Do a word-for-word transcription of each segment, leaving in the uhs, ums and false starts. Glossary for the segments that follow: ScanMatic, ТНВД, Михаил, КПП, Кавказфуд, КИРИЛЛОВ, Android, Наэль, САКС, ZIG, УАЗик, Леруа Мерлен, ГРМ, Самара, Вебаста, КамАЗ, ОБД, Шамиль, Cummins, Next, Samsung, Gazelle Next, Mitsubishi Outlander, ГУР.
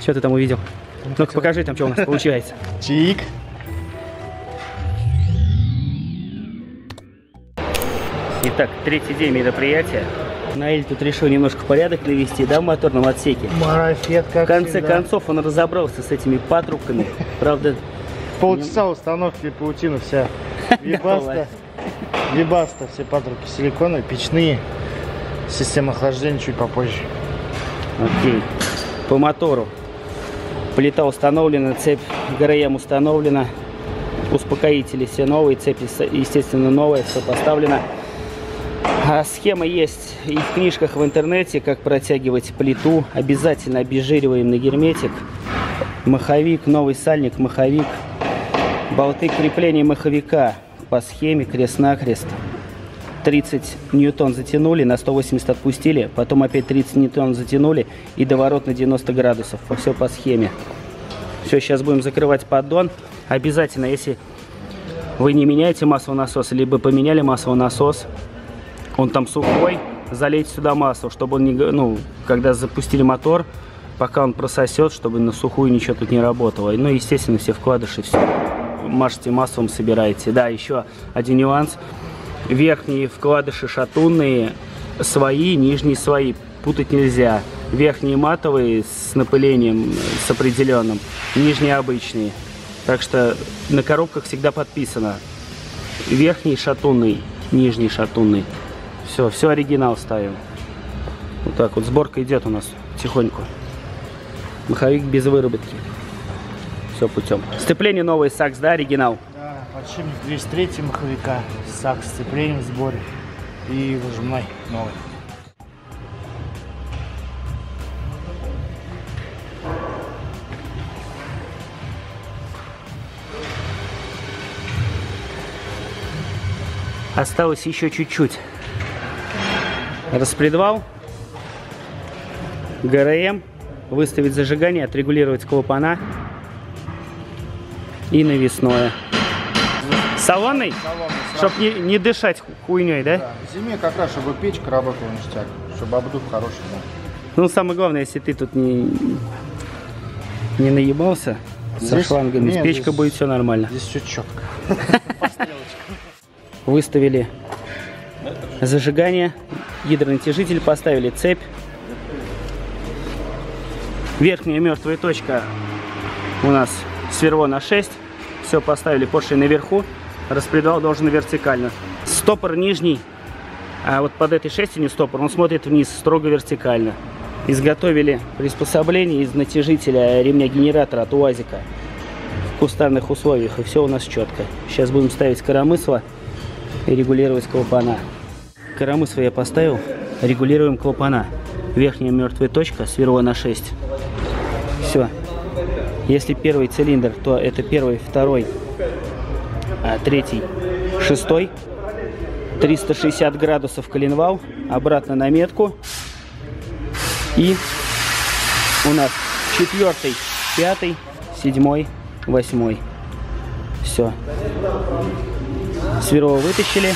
Что ты там увидел? Ну-ка покажи там, что у нас получается. Чик. Итак, третий день мероприятия. Наэль тут решил немножко порядок привести, да, в моторном отсеке. Марафет, как в конце всегда. Концов он разобрался с этими патрубками. Правда... Полчаса установки паутина вся. Вебаста. Вебаста, все патрубки силиконовые, печные. Система охлаждения чуть попозже. Окей. По мотору. Плита установлена, цепь ГРМ установлена. Успокоители все новые, цепи, естественно, новые, все поставлено. А схема есть и в книжках в интернете, как протягивать плиту. Обязательно обезжириваем на герметик. Маховик, новый сальник, маховик. Болты крепления маховика по схеме крест-накрест. тридцать ньютон затянули, на сто восемьдесят отпустили, потом опять тридцать ньютон затянули и доворот на девяносто градусов. Все по схеме. Все, сейчас будем закрывать поддон. Обязательно, если вы не меняете массовый насос, либо поменяли массовый насос, он там сухой, залейте сюда масло, чтобы он не, ну, когда запустили мотор, пока он прососет, чтобы на сухую ничего тут не работало. Ну, естественно, все вкладыши, все мажете маслом, собираете. Да, еще один нюанс. Верхние вкладыши шатунные свои, нижние свои. Путать нельзя. Верхние матовые с напылением, с определенным. Нижние обычные. Так что на коробках всегда подписано. Верхний шатунный, нижний шатунный. Все, все оригинал ставим. Вот так вот сборка идет у нас потихоньку. Маховик без выработки. Все путем. Сцепление новое, САКС, да, оригинал? Да, подшипник двести три маховика. САКС сцеплением в сборе. И выжимной новый. Осталось еще чуть-чуть. Распредвал, ГРМ, выставить зажигание, отрегулировать клапана и навесное. Салонный? Салонный, чтобы не, не дышать хуйней, да? Да, в зиме как раз, чтобы печка работала ништяк, чтобы обдув хороший был. Ну, самое главное, если ты тут не, не наебался здесь, со шлангами, нет, с печкой будет все нормально. Здесь все четко. Выставили зажигание, гидронатяжитель, поставили цепь. Верхняя мертвая точка у нас сверло на шесть. Все, поставили поршень наверху. Распредвал должен вертикально. Стопор нижний, а вот под этой шестью стопор, он смотрит вниз, строго вертикально. Изготовили приспособление из натяжителя ремня генератора от УАЗика в кустарных условиях. И все у нас четко. Сейчас будем ставить коромысло и регулировать клапана. Коромысло я поставил, регулируем клапана. Верхняя мертвая точка, сверло на шесть. Все. Если первый цилиндр, то это первый, второй, а третий, шестой. триста шестьдесят градусов коленвал, обратно на метку. И у нас четвертый, пятый, седьмой, восьмой. Все. Сверло вытащили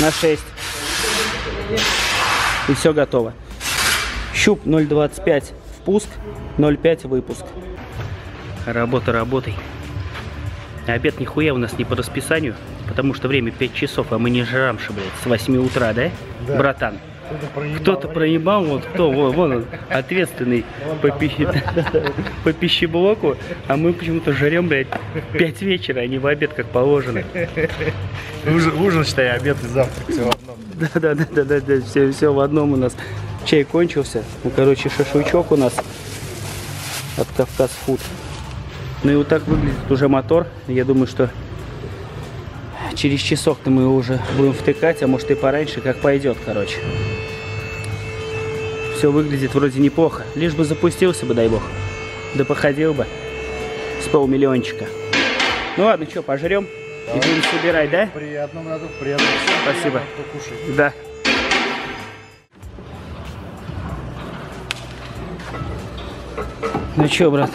на шесть. И все готово. Щуп ноль двадцать пять впуск, ноль пять выпуск. Работа работой. Обед нихуя у нас не по расписанию, потому что время пять часов, а мы не жрамши, блядь, с восьми утра, да, да. Братан? Кто-то проебал, вот кто, вон он, ответственный по, пищи, по пищеблоку, а мы почему-то жарем, блядь, пять вечера, а не в обед, как положено. Ужин, ужин считай, обед и завтрак, все в одном. Да-да-да, все, все в одном у нас. Чай кончился, ну, короче, шашлычок у нас от Кавказфуд. Ну и вот так выглядит уже мотор. Я думаю, что через часок-то мы его уже будем втыкать, а может и пораньше, как пойдет, короче. Все выглядит вроде неплохо. Лишь бы запустился бы, дай бог. Да походил бы с полмиллиончика. Ну ладно, что, пожрем и будем собирать, да? Приятного надо, приятного. Спасибо. Приятного, да. Ну что, брат?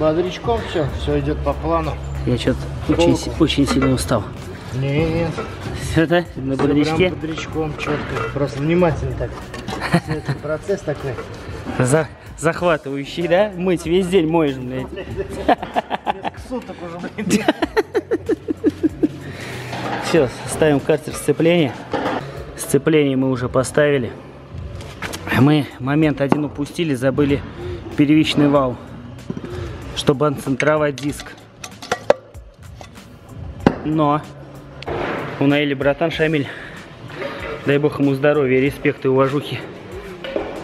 Бодрячком все, все идет по плану. Я что-то очень, очень сильно устал. Нет. Все, да? На бодрячке? Бодрячком четко. Просто внимательно так. Процесс такой. За, захватывающий, да? Мыть весь день моешь, блядь. Суток уже, блядь. Все, ставим картер сцепления. Сцепление мы уже поставили. Мы момент один упустили, забыли первичный вал, чтобы отцентровать диск. Но у Наэля братан Шамиль, дай бог ему здоровья, респект и уважухи,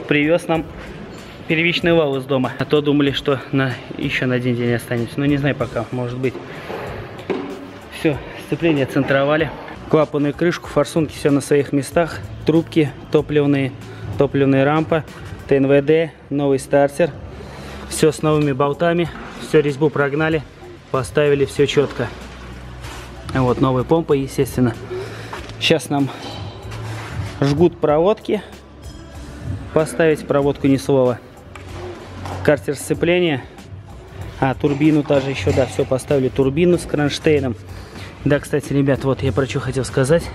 привез нам первичный вал из дома. А то думали, что на еще на один день останется. Но не знаю пока, может быть. Все, сцепление центровали. Клапаны, крышку, форсунки все на своих местах. Трубки топливные, топливная рампа, ТНВД, новый стартер. Все с новыми болтами. Все, резьбу прогнали, поставили все четко. Вот новая помпа, естественно. Сейчас нам жгут проводки. Поставить проводку ни слова. Картер сцепления. А, турбину тоже еще, да, все поставили. Турбину с кронштейном. Да, кстати, ребят, вот я про что хотел сказать.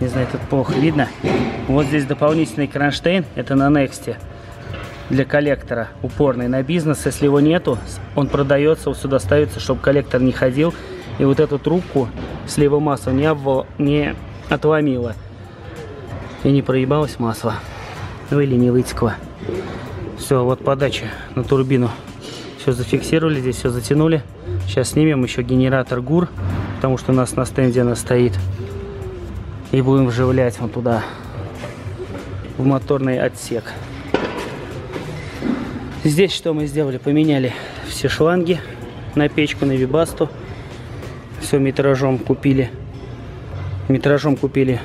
Не знаю, тут плохо видно. Вот здесь дополнительный кронштейн. Это на Next. Для коллектора. Упорный на бизнес. Если его нету, он продается, вот сюда ставится, чтобы коллектор не ходил. И вот эту трубку слива масла не, обвал, не отломила. И не проебалось масло. Ну или не вытекло. Все, вот подача на турбину. Все зафиксировали, здесь все затянули. Сейчас снимем еще генератор ГУР, потому что у нас на стенде она стоит. И будем вживлять вот туда, в моторный отсек. Здесь что мы сделали? Поменяли все шланги на печку, на Вебасту. Все метражом купили. Метражом купили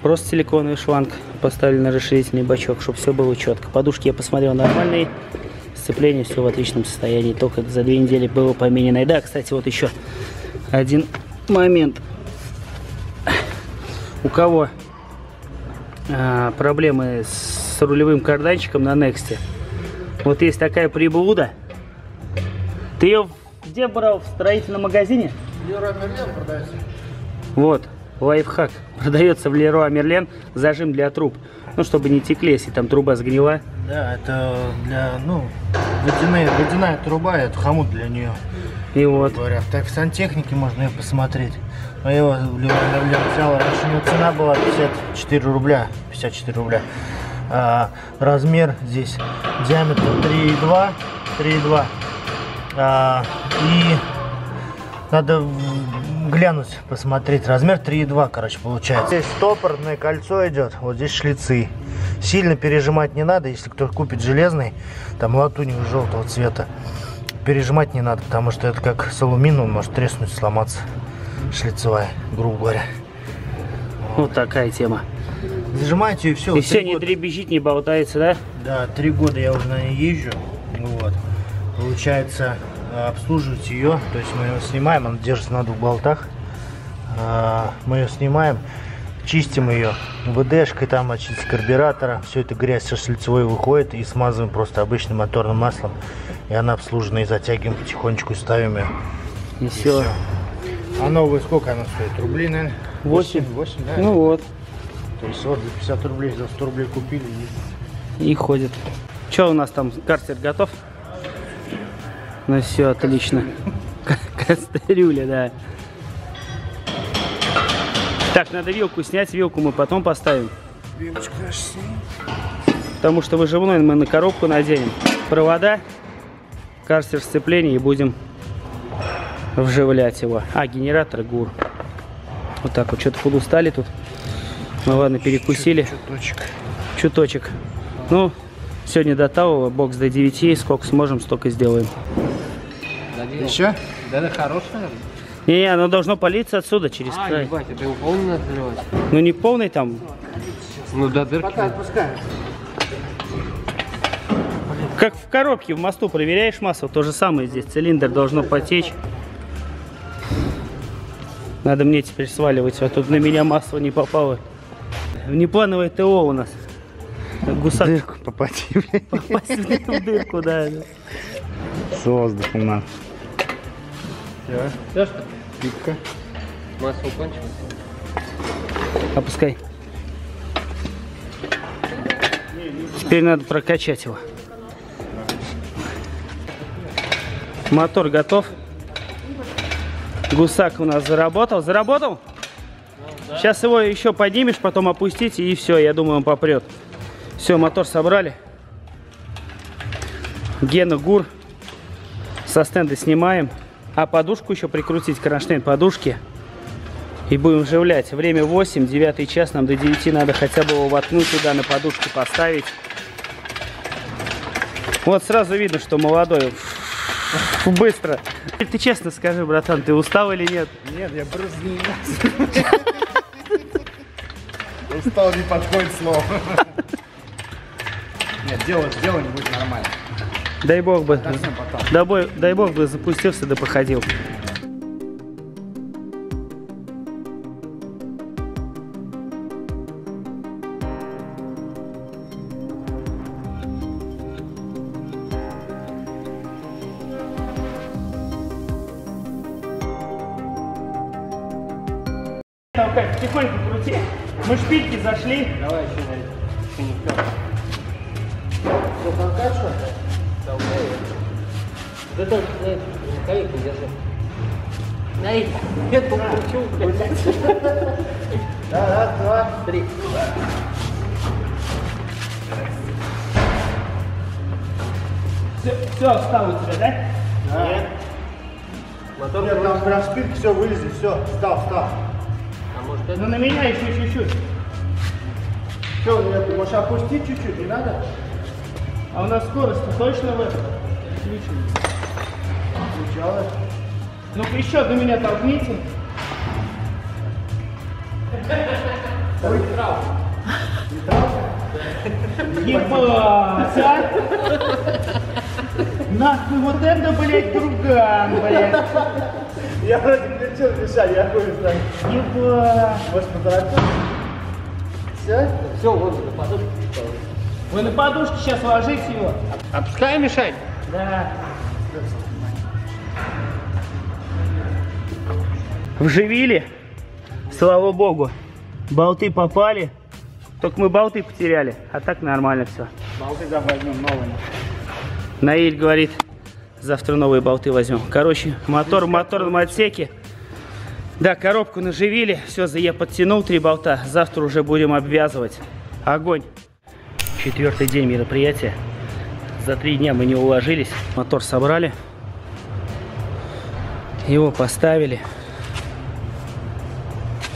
просто силиконовый шланг. Поставили на расширительный бачок, чтобы все было четко. Подушки я посмотрел нормальные. Сцепление все в отличном состоянии. Только за две недели было поменено. И да, кстати, вот еще один момент. У кого а, проблемы с рулевым карданчиком на Next. Вот есть такая приблуда. Ты ее где брал? В строительном магазине? Леруа Мерлен продается. Вот, лайфхак. Продается в Леруа Мерлен зажим для труб. Ну, чтобы не текли, если там труба сгнила. Да, это для, ну, водяная, водяная труба, это хомут для нее. И вот. Говоря. Так в сантехнике можно ее посмотреть. Но я его в Леруа Мерлен взял, раньше у него цена была пятьдесят четыре рубля. пятьдесят четыре рубля. А, размер здесь, диаметр три и два. А, и надо глянуть, посмотреть. Размер три и два, короче, получается. Здесь стопорное кольцо идет, вот здесь шлицы. Сильно пережимать не надо, если кто купит железный, там латунью желтого цвета. Пережимать не надо, потому что это как с алюминием, может треснуть, сломаться. Шлицевая, грубо говоря. Вот, вот такая тема. Зажимайте и все. И вот все не дребезжит, не болтается, да? Да, три года я уже на ней езжу. Вот. Получается, обслуживать ее, то есть мы ее снимаем, она держится на двух болтах, мы ее снимаем, чистим ее ВДшкой, там очистка карбюратора, все это грязь со шлицевой выходит, и смазываем просто обычным моторным маслом, и она обслужена, и затягиваем потихонечку, ставим ее. И, и все. все. А новая сколько она стоит? Рублей, наверное? восемь, восемь, да? Ну вот. То есть вот за пятьдесят рублей, за сто рублей купили и... и ходит. Что у нас там, картер готов? Ну все, отлично. Кастрюля, да. Так, надо вилку снять. Вилку мы потом поставим. Вилочку даже снимем. Потому что выжимной мы на коробку наденем. Провода, картер сцепления и будем вживлять его. А, генератор ГУР. Вот так вот, что-то подустали тут. Ну ладно, перекусили. Чуточек. Чуточек. Ну, сегодня до того, бокс до девяти, сколько сможем, столько сделаем. Еще? Да, да, хорошая. Не, не, оно должно палиться отсюда, через а, край. Ебать, это его полный надо заливать. Ну не полный там. Ну до дырки. Пока отпускаем. Как в коробке, в мосту проверяешь масло, то же самое здесь. Цилиндр должно потечь. Надо мне теперь сваливать, а тут на меня масло не попало. Внеплановое ТО у нас. Гусак. В дырку попасть. Попасть в дырку, да. С воздухом надо. Все. Все, что? Пипка. Масло кончилось. Опускай. Теперь надо прокачать его. Мотор готов. Гусак у нас заработал. Заработал? Сейчас его еще поднимешь, потом опустить, и все, я думаю, он попрет. Все, мотор собрали. Гена Гур со стенда снимаем. А подушку еще прикрутить, кронштейн подушки. И будем вживлять. Время восемь, девятый час, нам до девяти надо хотя бы его воткнуть туда, на подушку поставить. Вот сразу видно, что молодой. Быстро. Ты честно скажи, братан, ты устал или нет? Нет, я просто не устал, не подходит слово. Нет, дело не будет нормально. Дай бог бы. Дай бог бы запустился да походил. Там как, тихонько крути. Мы шпильки зашли. Давай еще, еще не вперед. Что, конкачивай? Толкай. Да только, знаешь, рукавику держи. Ай, я тут кручу, блядь. Раз, два, три. Все, все, встал у тебя, да? Да. Нет. Мотор, нет, там прям шпильки, все, вылезли, все, встал, встал. Ну на меня еще чуть-чуть. Что, нет, ты можешь опустить чуть-чуть, не надо? А у нас скорость точно в этом? Включилась. Ну-ка еще до меня толкните. Ой, трав. Не трав? Ебать, а? Нахуй вот это, блядь, друган, блядь. Я вроде включил решать, я хуй знаю. Ебать. Может поторопиться? Все? Все, вот на подушке. Вы на подушке сейчас ложите его. Опускаем, Мишань? Да. Вживили. Слава богу. Болты попали. Только мы болты потеряли. А так нормально все. Болты возьмем новыми. Наэль говорит. Завтра новые болты возьмем. Короче, мотор в моторном отсеке. Да, коробку наживили. Все, я подтянул три болта. Завтра уже будем обвязывать. Огонь. Четвертый день мероприятия. За три дня мы не уложились. Мотор собрали. Его поставили.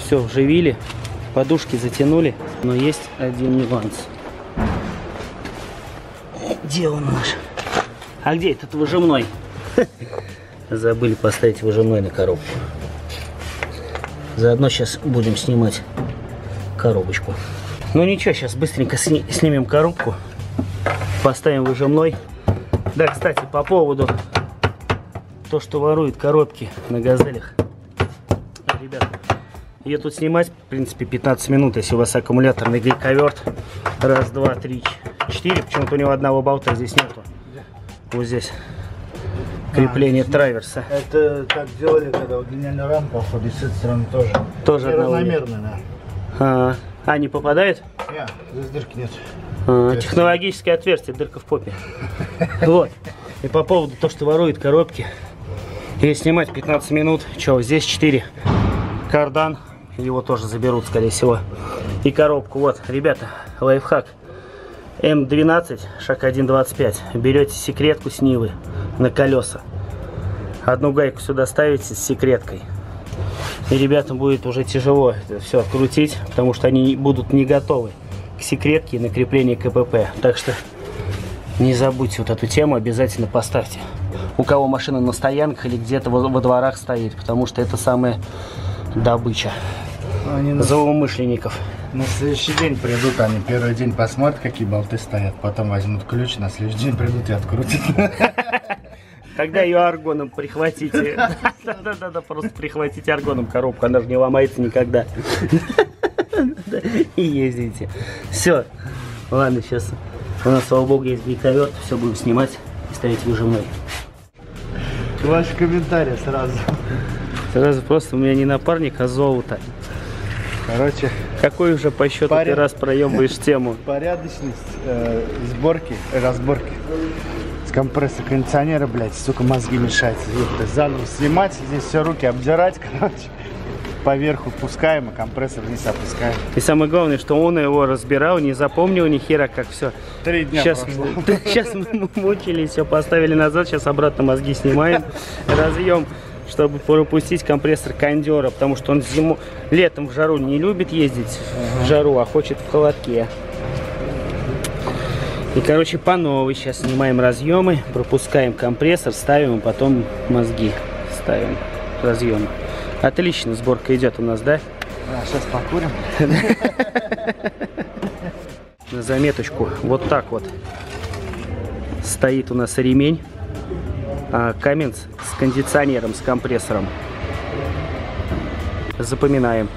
Все, вживили. Подушки затянули. Но есть один нюанс. Где он наш? А где этот выжимной? Забыли поставить выжимной на коробку. Заодно сейчас будем снимать коробочку. Ну ничего, сейчас быстренько сни снимем коробку. Поставим выжимной. Да, кстати, по поводу то, что воруют коробки на газелях. Ребят, я тут снимать, в принципе, пятнадцать минут, если у вас аккумуляторный гайковерт. Раз, два, три, четыре. Почему-то у него одного болта здесь нету. Вот здесь крепление а, траверса. Это так делали, когда удлиняли рамку, походу, с этой стороны тоже. Тоже равномерно, да. А, а, не попадает? Нет, здесь дырки нет. А, технологическое отверстие, дырка в попе. Вот. И по поводу того, что воруют коробки. И снимать пятнадцать минут. Че, здесь четыре. Кардан. Его тоже заберут, скорее всего. И коробку. Вот, ребята, лайфхак. эм двенадцать, шаг один двадцать пять. Берете секретку с Нивы на колеса. Одну гайку сюда ставите с секреткой. И ребятам будет уже тяжело это все открутить, потому что они будут не готовы к секретке и на крепление КПП. Так что не забудьте вот эту тему, обязательно поставьте. У кого машина на стоянках или где-то во, во дворах стоит, потому что это самая добыча они злоумышленников. На следующий день придут, они первый день посмотрят, какие болты стоят, потом возьмут ключ, на следующий день придут и открутят. Тогда ее аргоном прихватите. Да-да-да, просто прихватите аргоном коробку, она же не ломается никогда. И ездите. Все. Ладно, сейчас у нас, слава богу, есть гайковерт, все будем снимать и ставить выжимной. Ваши комментарии сразу. Сразу просто у меня не напарник, а золото. Короче. Какой же по счету Поряд... ты раз проебываешь тему? Порядочность э, сборки, разборки. С компрессора кондиционера, блядь, сука, мозги мешать. Заново снимать, здесь все руки обдирать, короче. Поверху пускаем, а компрессор вниз опускаем. И самое главное, что он его разбирал, не запомнил ни хера, как все. Три дня сейчас, сейчас мы мучились, все поставили назад, сейчас обратно мозги снимаем, разъем, чтобы пропустить компрессор кондера, потому что он зиму, летом в жару не любит ездить, ага. в жару, а хочет в холодке. И, короче, по новой сейчас снимаем разъемы, пропускаем компрессор, ставим, и потом мозги ставим разъем. Отлично, сборка идет у нас, да? Да, сейчас покурим. На заметочку, вот так вот стоит у нас ремень Cummins с кондиционером, с компрессором. Запоминаем,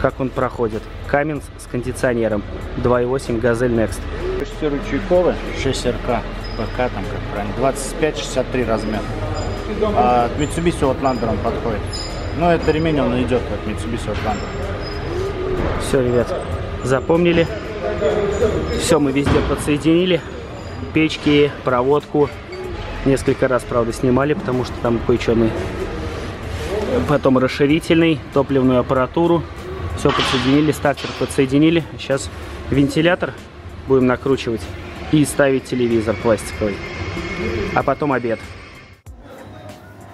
как он проходит. Cummins с кондиционером, два и восемь Gazelle Next. шесть ручейковый, шесть эр ка, ПК там как правильно, двадцать пять шестьдесят три размер. А от Mitsubishi Outlander он подходит. Но это ремень, он идет как Mitsubishi Outlander. Все, ребят, запомнили. Все мы везде подсоединили. Печки, проводку. Несколько раз, правда, снимали, потому что там кое-что мы... Потом расширительный, топливную аппаратуру. Все подсоединили, стартер подсоединили. Сейчас вентилятор будем накручивать и ставить телевизор пластиковый. А потом обед.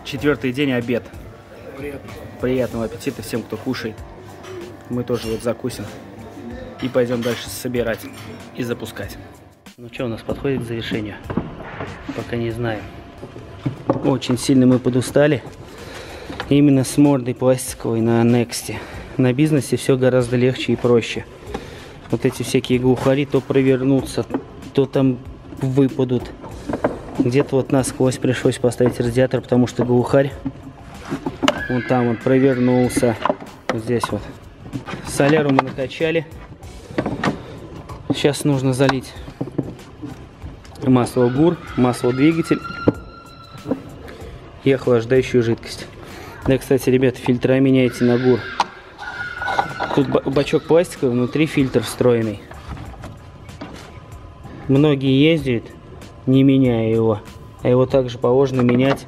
Четвертый день обед. Приятного. Приятного аппетита всем, кто кушает. Мы тоже вот закусим. И пойдем дальше собирать и запускать. Ну что, у нас подходит к завершению? Пока не знаем. Очень сильно мы подустали. Именно с мордой пластиковой на Next. На бизнесе все гораздо легче и проще. Вот эти всякие глухари то провернутся, то там выпадут. Где-то вот насквозь пришлось поставить радиатор, потому что глухарь. Вон там он провернулся. Вот здесь вот. Соляру мы накачали. Сейчас нужно залить масло ГУР, масло двигатель и охлаждающую жидкость. Да, кстати, ребята, фильтра меняйте на ГУР. Тут бачок пластиковый, внутри фильтр встроенный. Многие ездят, не меняя его. А его также положено менять,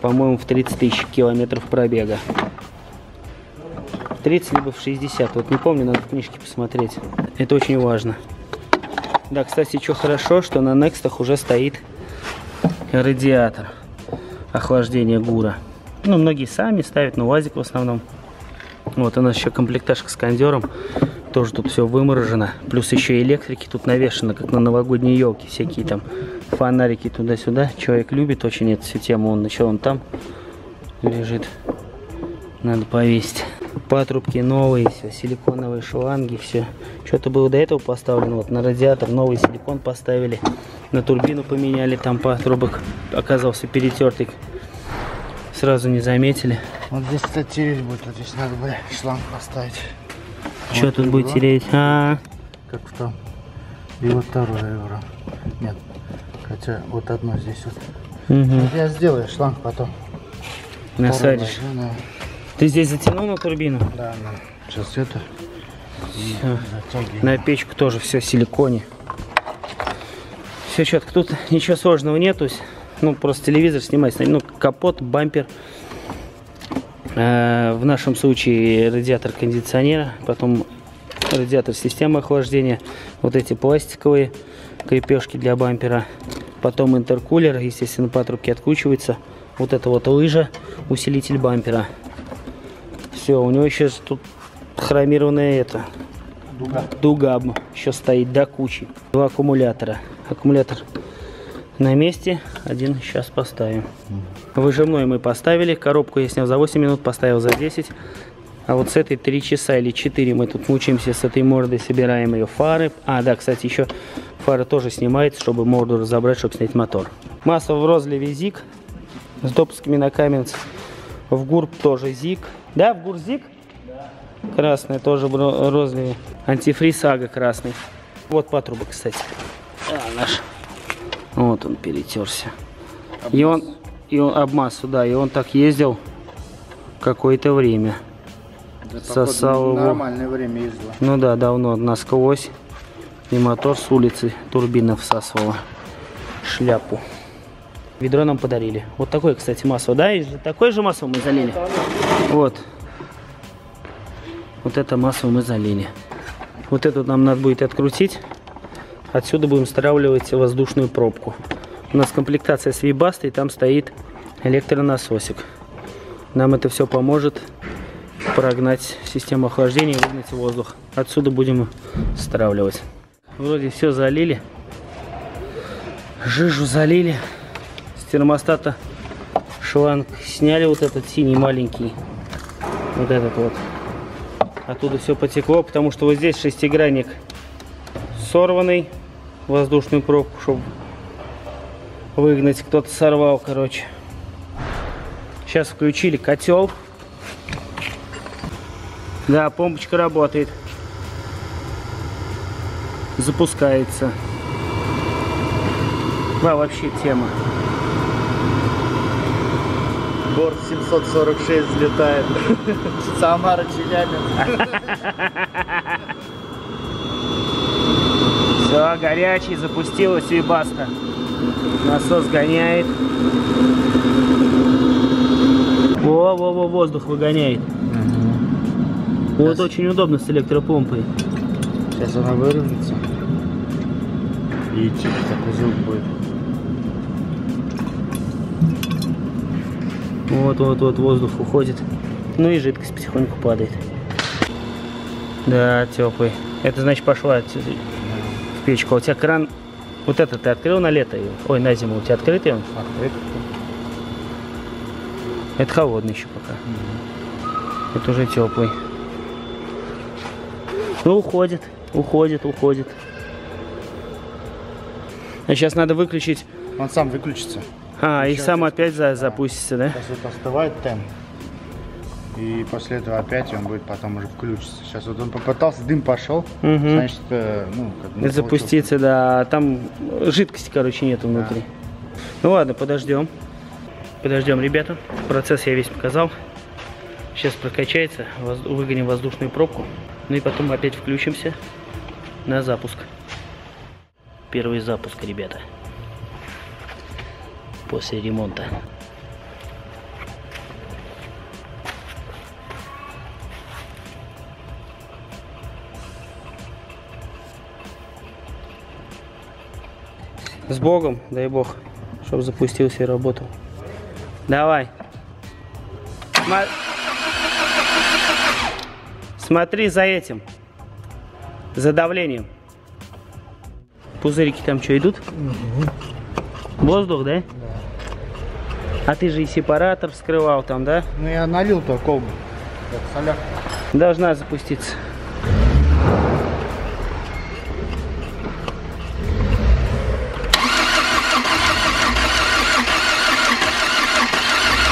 по-моему, в тридцать тысяч километров пробега. тридцать либо в шестьдесят. Вот не помню, надо в книжке посмотреть. Это очень важно. Да, кстати, что хорошо, что на Next'ах уже стоит радиатор охлаждения ГУРа. Ну, многие сами ставят, но УАЗик в основном. Вот у нас еще комплекташка с кондером. Тоже тут все выморожено. Плюс еще электрики тут навешено, как на новогодние елки. Всякие там фонарики туда-сюда. Человек любит очень эту всю тему. Он еще он там лежит. Надо повесить. Патрубки новые, все, силиконовые шланги, все. Что-то было до этого поставлено. Вот на радиатор новый силикон поставили. На турбину поменяли, там патрубок оказался перетертый. Сразу не заметили. Вот здесь, кстати, тереть будет. Вот здесь надо бы шланг поставить. Что вот тут будет тереть? А -а -а. Как в том. И вот второе евро. Нет. Хотя вот одно здесь вот. Угу. Я сделаю шланг потом. Насадишь. Второе, да. Ты здесь затянул на турбину? Да, да. Сейчас это. На печку тоже все в силиконе. Все четко. Тут ничего сложного нету. Ну, просто телевизор снимать. Ну, капот, бампер. В нашем случае радиатор кондиционера, потом радиатор системы охлаждения, вот эти пластиковые крепежки для бампера, потом интеркулер, естественно, патрубки откручиваются, вот эта вот лыжа, усилитель бампера. Все, у него еще тут хромированная эта дуга, дуга еще стоит до кучи. Два аккумулятора. Аккумулятор на месте, один сейчас поставим. Выжимной мы поставили, коробку я снял за восемь минут, поставил за десять. А вот с этой три часа или четыре мы тут мучаемся с этой мордой, собираем ее фары. А, да, кстати, еще фара тоже снимается, чтобы морду разобрать, чтобы снять мотор. Масло в розливе зиг с допусками на Cummins. В ГУР тоже зиг. Да, в ГУР зиг? Да. Красное тоже в розливе. Антифриз АГА красный. Вот патрубок, кстати. А, наш. Вот он перетерся. Обмаз. И он, и он об массу, да, и он так ездил какое-то время. сосал его. Нормальное время ездила. Ну да, давно насквозь. И мотор с улицы, турбина всасывала шляпу. Ведро нам подарили. Вот такое, кстати, масло, да? И такое же масло мы залили. Вот. Вот это масло мы залили. Вот это нам надо будет открутить. Отсюда будем стравливать воздушную пробку. У нас комплектация с Вебастой, там стоит электронасосик. Нам это все поможет прогнать систему охлаждения и выгнать воздух. Отсюда будем стравливать. Вроде все залили. Жижу залили. С термостата шланг сняли, вот этот синий маленький. Вот этот вот. Оттуда все потекло, потому что вот здесь шестигранник сорванный. Воздушную пробку, чтобы выгнать, кто-то сорвал, короче. Сейчас включили котел. Да, помпочка работает. Запускается. Да, вообще тема. Борт семьсот сорок шесть взлетает. Самара, Челябинск. Все, горячий, запустилась Вебаста. Насос гоняет. Во-во-во, воздух выгоняет. Угу. Вот сейчас. Очень удобно с электропомпой. Сейчас она выровняется. И чисто звук будет. Вот-вот-вот воздух уходит. Ну и жидкость потихоньку падает. Да, теплый. Это значит пошла отсюда в печку. У тебя кран... Вот это ты открыл на лето? Ой, на зиму. У тебя открытый он? Открытый. Это холодный еще пока. Угу. Это уже теплый. Ну, уходит, уходит, уходит. А сейчас надо выключить. Он сам выключится. А, и сам опять за, запустится, да? Сейчас вот остывает темп. И после этого опять он будет потом уже включиться. Сейчас вот он попытался, дым пошел. Угу. Значит, ну, как бы запуститься, получилось. Да. Там жидкости, короче, нету внутри. Да. Ну ладно, подождем. Подождем, ребята. Процесс я весь показал. Сейчас прокачается. Выгоним воздушную пробку. Ну и потом опять включимся на запуск. Первый запуск, ребята. После ремонта. С Богом, дай Бог, чтобы запустился и работал. Давай. Сма... Смотри за этим. За давлением. Пузырики там что, идут? Угу. Воздух, да? Да. А ты же и сепаратор вскрывал там, да? Ну я налил только колбу. Должна запуститься.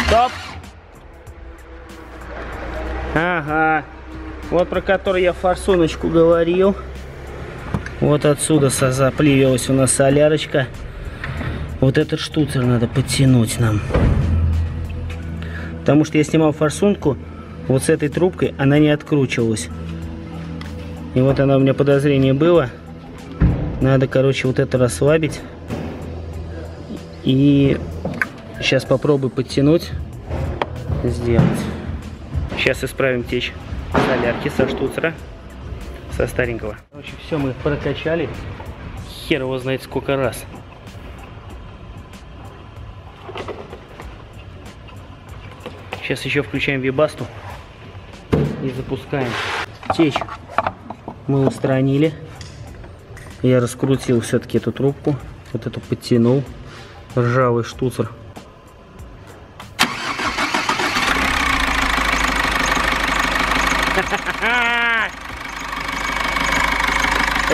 Стоп! Ага. Вот про который я форсуночку говорил. Вот отсюда заплевелась у нас солярочка. Вот этот штуцер надо подтянуть нам. Потому что я снимал форсунку вот с этой трубкой, она не откручивалась. И вот она у меня подозрение было. Надо, короче, вот это расслабить. И сейчас попробую подтянуть. Сделать. Сейчас исправим течь солярки со штуцера. Со старенького. Короче, все мы прокачали. Хер его знает сколько раз. Сейчас еще включаем Вебасту и запускаем. Течь мы устранили. Я раскрутил все-таки эту трубку. Вот эту подтянул. Ржавый штуцер.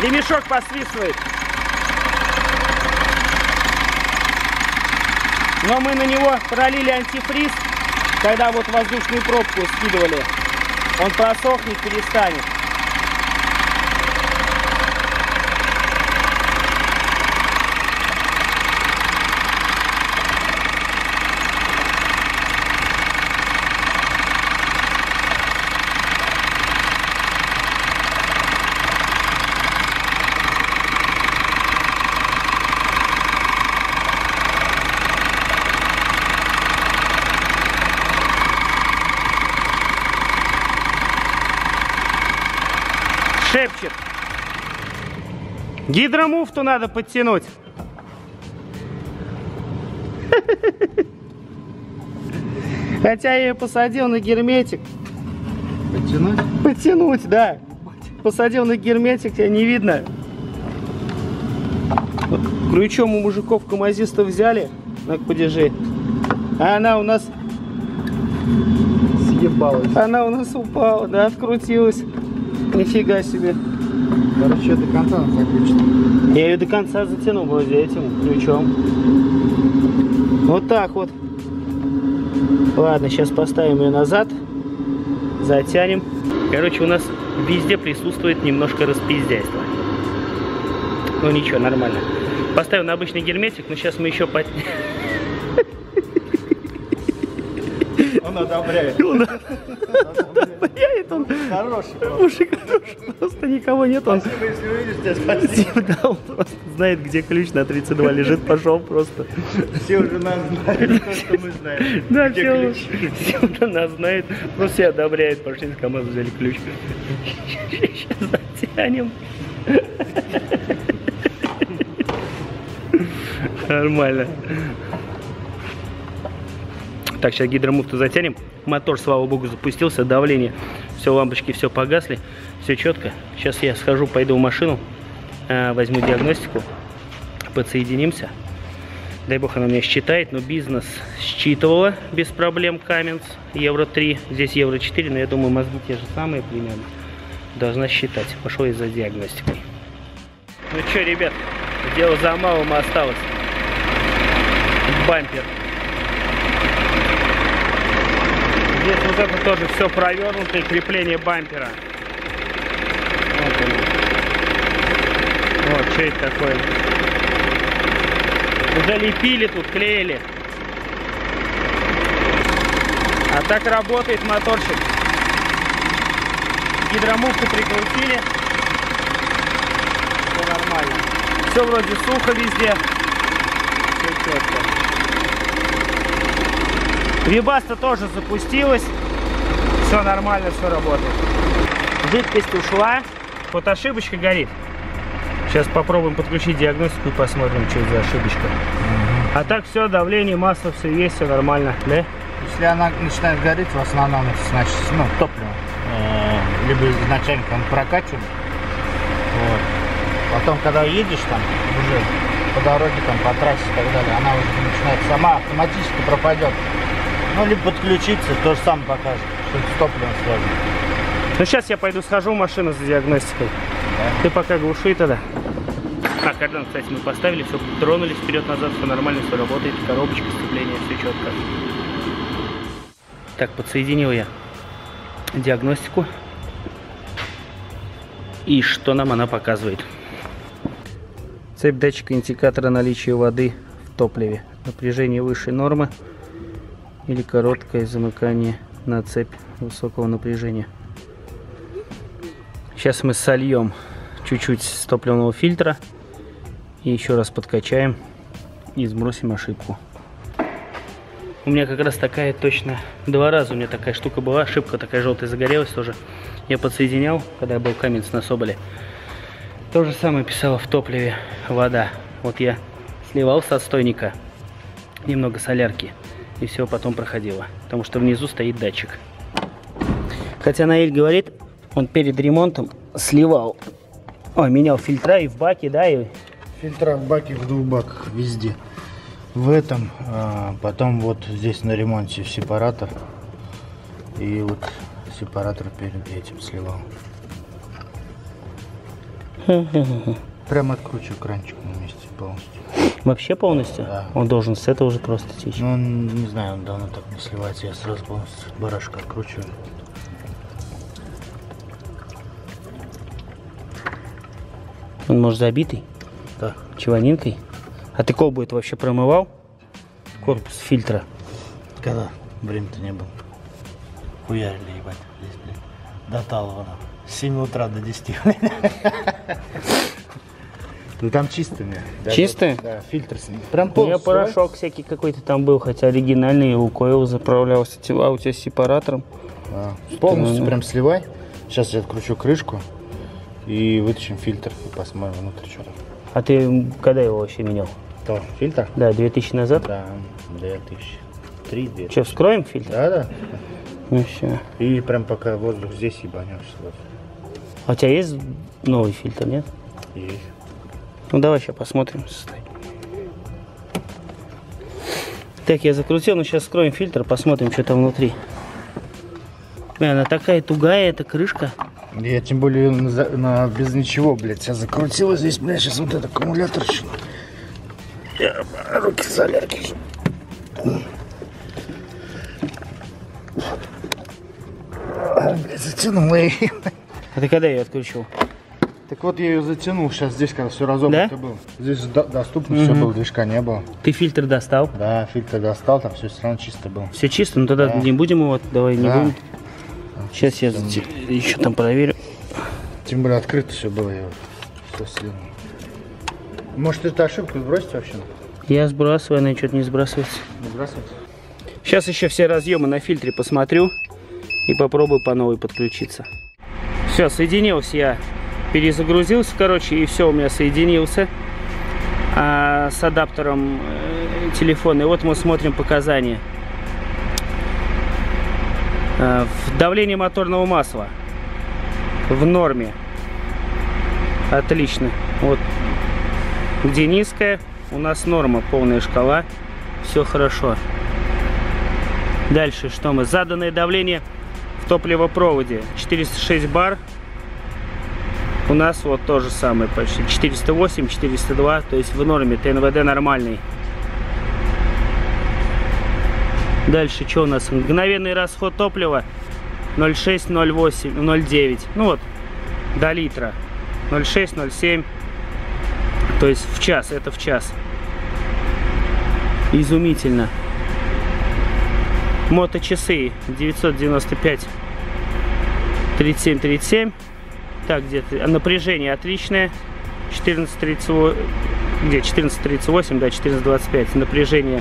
Ремешок посвистывает. Но мы на него пролили антифриз, когда вот воздушную пробку скидывали. Он просохнет, перестанет. шепчет. Гидромуфту надо подтянуть. Хотя я ее посадил на герметик. Подтянуть? Подтянуть, да. Посадил на герметик, тебя не видно. Крючом у мужиков камазистов взяли. Так, подержи. А она у нас... Съебалась. Она у нас упала, да, открутилась. Нифига себе. Короче, ее до конца она закручена. Я ее до конца затянул вроде этим ключом. Вот так вот. Ладно, сейчас поставим ее назад. Затянем. Короче, у нас везде присутствует немножко распиздяйство. Ну ничего, нормально. Поставил на обычный герметик, но сейчас мы еще под... Он одобряет. Он одобряет, он хороший. Хороший, хороший. Просто никого нет. Он... Спасибо, если увидишь, тебя спасибо. Да, он просто знает, где ключ на тридцать два лежит, пошел просто. Все уже нас знают, то, что мы знаем. Да, все, все уже нас знают, просто все одобряют. Пошли с КамАЗа взяли ключ. Сейчас затянем. Нормально. Так, сейчас гидромуфту затянем. Мотор, слава богу, запустился. Давление. Все, лампочки все погасли. Все четко. Сейчас я схожу, пойду в машину. Возьму диагностику. Подсоединимся. Дай бог она меня считает. Но бизнес считывала без проблем. Cummins. евро три. Здесь евро четыре. Но я думаю, мозги те же самые примерно. Должна считать. Пошел я за диагностикой. Ну что, ребят. Дело за малым осталось. Бампер. Здесь вот это тоже все провернуто, и крепление бампера. Вот оно. Вот, что это такое? Уже лепили тут, клеили. А так работает моторчик. Гидромуфту прикрутили. Все нормально. Все вроде сухо везде. Все четко. Вебаста тоже запустилась. Все нормально, все работает. Жидкость ушла. Вот ошибочка горит. Сейчас попробуем подключить диагностику и посмотрим, что за ошибочка. Угу. А так все, давление, масло, все есть, все нормально, да? Если она начинает гореть, в основном, значит, ну, топливо. Э-э, либо изначально там прокачивали. Вот. Потом, когда едешь там, уже по дороге, там, по трассе и так далее, она уже начинает сама автоматически пропадет. Ну, либо подключиться, то же самое покажет, что с топливом сложно. Ну, сейчас я пойду схожу в машину за диагностикой. Да. Ты пока глуши тогда. А, кардан, кстати, мы поставили, все тронулись вперед-назад, все нормально, все работает, коробочка, сцепление, все четко. Так, подсоединил я диагностику. И что нам она показывает? Цепь датчика индикатора наличия воды в топливе. Напряжение выше нормы. Или короткое замыкание на цепь высокого напряжения. Сейчас мы сольем чуть-чуть с топливного фильтра и еще раз подкачаем и сбросим ошибку. У меня как раз такая точно, два раза у меня такая штука была, ошибка такая желтая загорелась тоже. Я подсоединял, когда был Cummins на Соболе. То же самое писала в топливе вода. Вот я сливал с отстойника немного солярки. И все потом проходило, потому что внизу стоит датчик. Хотя Наэль говорит, он перед ремонтом сливал, ой, менял фильтра и в баке, да, и фильтра в баке, в двух баках везде. В этом, а потом вот здесь на ремонте сепаратор и вот сепаратор перед этим сливал. Прям откручиваю кранчик вместе полностью. Вообще полностью? Да. Он должен с этого уже просто течь. Ну, он, не знаю, он давно так не сливается. Я сразу полностью барашка откручиваю. Он, может, забитый? Да. Чаванинкой? А ты колбу это вообще промывал? Корпус фильтра? Когда? Время-то не было. Хуярили, ебать. Здесь, блин. До талого. С семи утра до десяти. Ну там чистыми. Чистые? Да, фильтр с ним. Прям у меня порошок да? всякий какой-то там был, хотя оригинальный, его койл заправлялся, а у тебя с сепаратором. А, полностью прям сливай. Сейчас я откручу крышку и вытащим фильтр и посмотрим внутрь что-то. А ты когда его вообще менял? Что, фильтр? Да, две тысячи назад. Да, две тысячи три. Что, вскроем фильтр? Да, да. Ну все. И прям пока воздух здесь ебанешься. А у тебя есть новый фильтр, нет? Есть. Ну давай сейчас посмотрим состояние. Так, я закрутил, но сейчас скроем фильтр, посмотрим, что там внутри. Бля, она такая тугая, эта крышка. Я тем более на, на, без ничего, блядь, сейчас закрутила здесь, блядь, сейчас вот этот аккумулятор. Я, руки залерки. А, блядь, затянула ее. А ты когда ее отключил? Так вот я ее затянул, сейчас здесь, когда все разобрано, да? Было. Здесь до доступно, угу. Все было, движка не было. Ты фильтр достал? Да, фильтр достал, там все все равно чисто было. Все чисто, ну тогда да. Не будем его, давай не да. Будем. Там сейчас я зат... еще там проверю. Тем более открыто все было, я вот все слил. Может эту ошибку сбросить вообще? Я сбрасываю, она что-то не сбрасывается. Не сбрасывается? Сейчас еще все разъемы на фильтре посмотрю и попробую по новой подключиться. Все, соединился я. Перезагрузился, короче, и все, у меня соединился а, с адаптером э, телефона. И вот мы смотрим показания. А, давление моторного масла в норме. Отлично. Вот где низкая, у нас норма, полная шкала. Все хорошо. Дальше что мы? Заданное давление в топливопроводе. четыреста шесть бар. У нас вот то же самое почти. четыреста восемь, четыреста два, то есть в норме. ТНВД нормальный. Дальше что у нас? Мгновенный расход топлива ноль шесть, ноль восемь, ноль девять. Ну вот, до литра. ноль шесть, ноль семь. То есть в час, это в час. Изумительно. Моточасы девятьсот девяносто пять, тридцать семь, тридцать семь. Так, где-то напряжение отличное. четырнадцать тридцать восемь, где четырнадцать тридцать восемь, да, четырнадцать двадцать пять. Напряжение.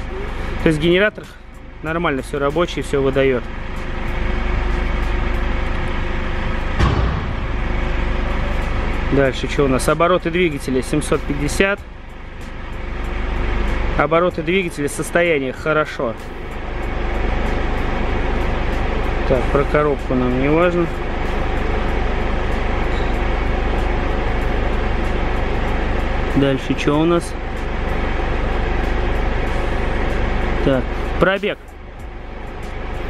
То есть генератор нормально, все рабочий, все выдает. Дальше что у нас? Обороты двигателя семьсот пятьдесят. Обороты двигателя, состояние хорошо. Так, про коробку нам не важно. Дальше что у нас? Так, пробег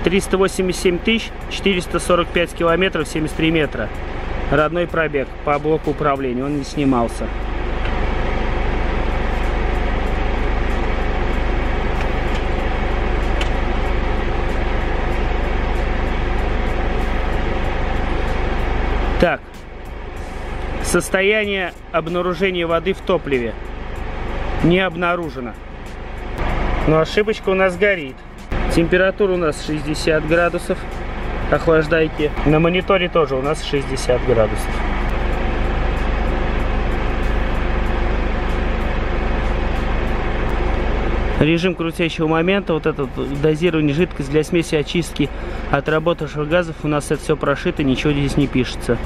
триста восемьдесят семь тысяч четыреста сорок пять километров, семьдесят три метра. Родной пробег по блоку управления, он не снимался. Так. Состояние обнаружения воды в топливе не обнаружено. Но ошибочка у нас горит. Температура у нас шестьдесят градусов. Охлаждайки. На мониторе тоже у нас шестьдесят градусов. Режим крутящего момента. Вот это дозирование жидкости для смеси очистки от работавших газов. У нас это все прошито, ничего здесь не пишется.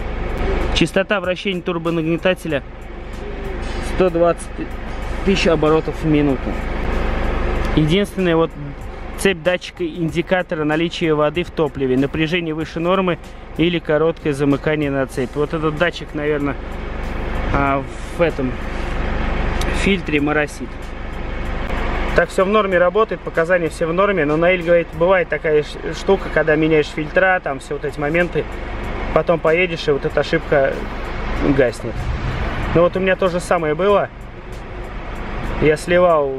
Частота вращения турбонагнетателя сто двадцать тысяч оборотов в минуту. Единственное, вот цепь датчика индикатора наличия воды в топливе, напряжение выше нормы или короткое замыкание на цепь. Вот этот датчик, наверное, в этом фильтре моросит. Так, все в норме работает, показания все в норме, но Наэль говорит, бывает такая штука, когда меняешь фильтра, там все вот эти моменты. Потом поедешь, и вот эта ошибка гаснет. Ну вот у меня то же самое было. Я сливал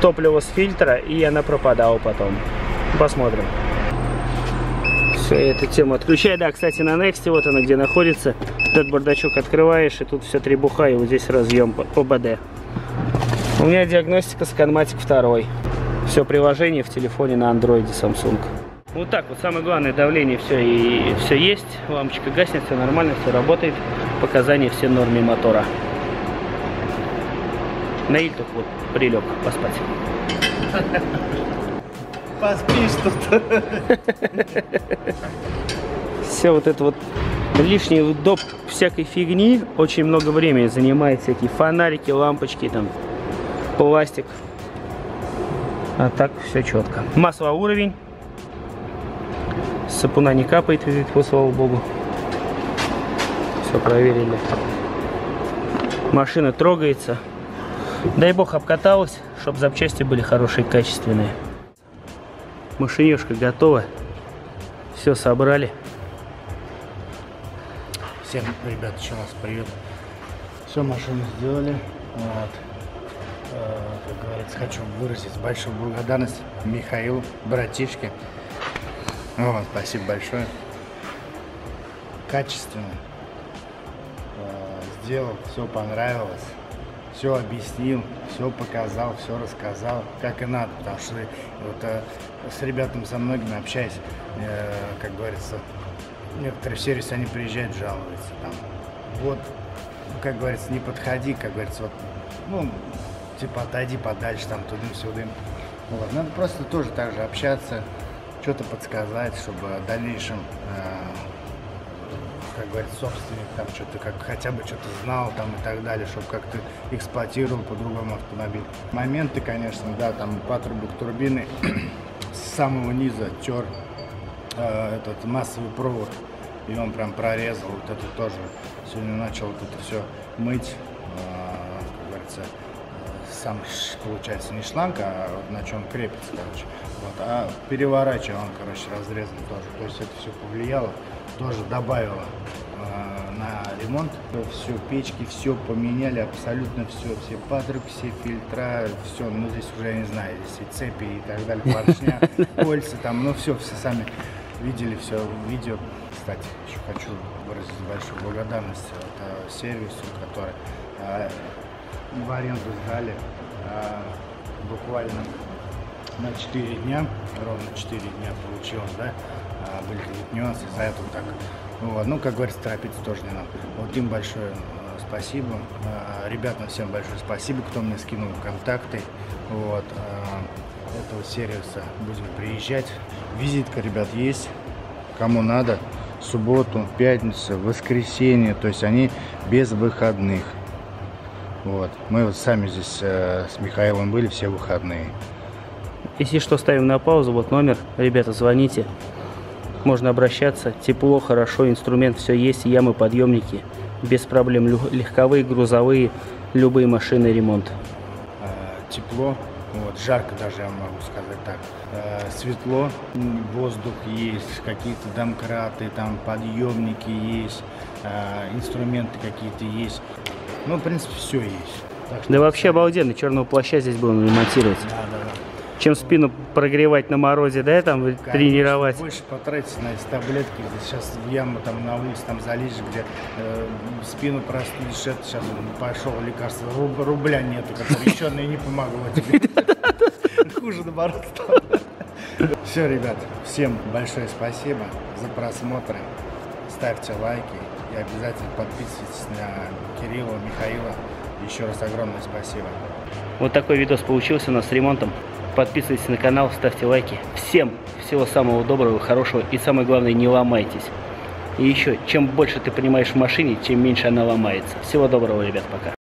топливо с фильтра, и она пропадала потом. Посмотрим. Все, эту тему отключаю. Да, кстати, на Next, вот она где находится. Этот бардачок открываешь, и тут все требуха, и вот здесь разъем О Б Д. У меня диагностика ScanMatic два. Все приложение в телефоне на Android Samsung. Вот так вот, самое главное, давление все и все есть, лампочка гаснет, все нормально, все работает, показания все в норме мотора. Наиль тут вот прилег поспать. Поспишь тут. Все вот это вот лишний доп всякой фигни, очень много времени занимает, всякие фонарики, лампочки, там, пластик. А так все четко. Масло уровень. Сапуна не капает, везде, слава богу. Все проверили. Машина трогается. Дай бог обкаталась, чтобы запчасти были хорошие, качественные. Машинешка готова. Все собрали. Всем, ребята, еще раз привет. Все, машину сделали. Вот. Как говорится, хочу выразить большую благодарность Михаилу, братишке. Вот, спасибо большое. Качественно сделал, все понравилось. Все объяснил, все показал, все рассказал, как и надо, потому что вот, э, с ребятами, со многими общаюсь, э, как говорится, некоторые в сервис, они приезжают, жалуются, там, вот, как говорится, не подходи, как говорится, вот, ну, типа, отойди подальше, там, туда-сюда, вот, надо просто тоже так же общаться, что-то подсказать, чтобы в дальнейшем, э, как говорит собственник, там что-то как хотя бы что-то знал, там и так далее, чтобы как-то эксплуатировал по-другому автомобиль. Моменты, конечно, да, там патрубок турбины с самого низа тер э, этот массовый провод, и он прям прорезал вот это тоже. Сегодня начал вот это все мыть, э, как говорится, сам получается не шланг, а на чем крепится, короче. Вот, а переворачивал он, короче, разрезан тоже. То есть это все повлияло, тоже добавило э, на ремонт. Все, печки, все поменяли, абсолютно все. Все патрубки, все фильтра, все. Ну, здесь уже, я не знаю, здесь и цепи, и так далее, поршня, кольца там. Ну, все, все сами видели, все видео. Кстати, еще хочу выразить большую благодарность вот, сервису, который э, в аренду сдали э, буквально на четыре дня, ровно четыре дня получилось, да, а, были какие-то нюансы, из-за этого так, вот. Ну, как говорится, торопиться тоже не надо. Вот им большое э, спасибо, э, ребятам всем большое спасибо, кто мне скинул контакты, вот, э, этого сервиса, будем приезжать, визитка, ребят, есть, кому надо, субботу, пятницу, воскресенье, то есть они без выходных, вот, мы вот сами здесь э, с Михаилом были все выходные. Если что, ставим на паузу, вот номер, ребята, звоните, можно обращаться, тепло, хорошо, инструмент, все есть, ямы, подъемники, без проблем, легковые, грузовые, любые машины, ремонт. Тепло, вот, жарко даже, я могу сказать так, светло, воздух есть, какие-то домкраты, там подъемники есть, инструменты какие-то есть, ну, в принципе, все есть. Так что да, вообще обалденно, черного плаща здесь будем ремонтировать. Да, да, да. Чем спину прогревать на морозе, да, там, конечно, тренировать. Больше потратить на эти таблетки, сейчас в яму, там, на улице, там, залезешь, где э, спину простудишь, это сейчас пошел лекарство, Руб, рубля нету, который еще не помогло тебе. Хуже, наоборот, стало. Все, ребят, всем большое спасибо за просмотры, ставьте лайки и обязательно подписывайтесь на Кирилла, Михаила. Еще раз огромное спасибо. Вот такой видос получился у нас с ремонтом. Подписывайтесь на канал, ставьте лайки. Всем всего самого доброго, хорошего. И самое главное, не ломайтесь. И еще, чем больше ты понимаешь в машине, чем меньше она ломается. Всего доброго, ребят, пока.